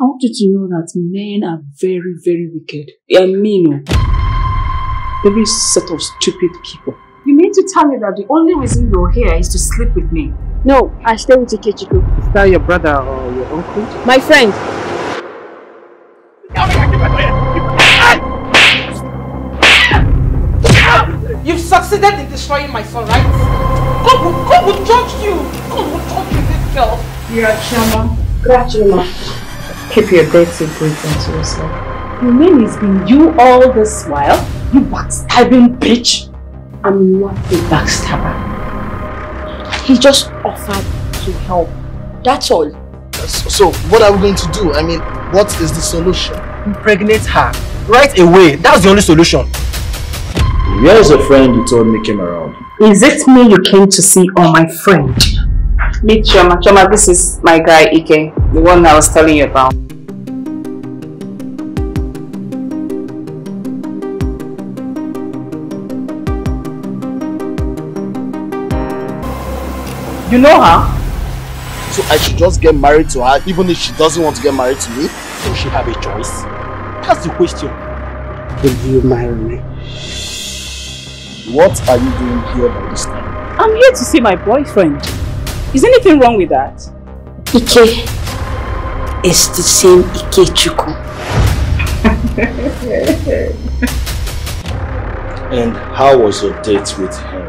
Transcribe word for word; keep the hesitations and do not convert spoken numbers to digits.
I want you to know that men are very, very wicked. I mean, very set of stupid people. You mean to tell me that the only reason you're here is to sleep with me? No, I stay with Ikechukwu. Is that your brother or your uncle? My friend. You've succeeded in destroying my son, right? God will, God will judge you. God will judge you, this girl. You're a Choma. Congratulations. Keep your dirty breathing to yourself. You mean it's been you all this while? You backstabbing bitch! I'm not a backstabber. He just offered to help. That's all. So, so what are we going to do? I mean, what is the solution? Impregnate her. Right away. That's the only solution. Where's the friend you told me came around? Is it me you came to see or my friend? Meet Choma. Choma, this is my guy Ike, the one I was telling you about. You know her? So I should just get married to her even if she doesn't want to get married to me? Does she have a choice? That's the question. Will you marry me? What are you doing here by this time? I'm here to see my boyfriend. Is anything wrong with that? Ike is the same Ikechukwu. And how was your date with him?